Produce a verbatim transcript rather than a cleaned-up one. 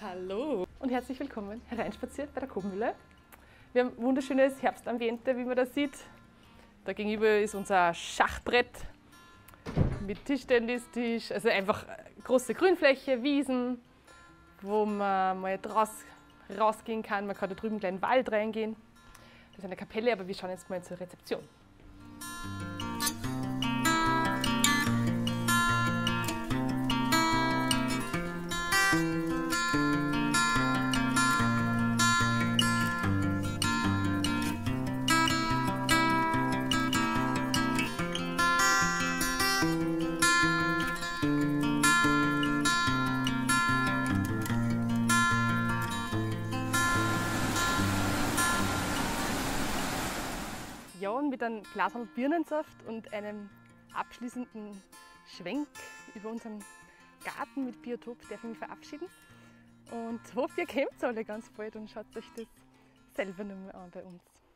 Hallo und herzlich willkommen hereinspaziert bei der Kothmühle. Wir haben wunderschönes Herbstambiente, wie man das sieht. Da gegenüber ist unser Schachbrett mit Tischtennistisch, also einfach große Grünfläche, Wiesen, wo man mal draus, rausgehen kann. Man kann da drüben gleich in den Wald reingehen. Das ist eine Kapelle, aber wir schauen jetzt mal zur Rezeption. Mit einem Glas Birnensaft und einem abschließenden Schwenk über unseren Garten mit Biotop darf ich mich verabschieden. Und hoffe, ihr kommt alle ganz bald und schaut euch das selber nochmal an bei uns.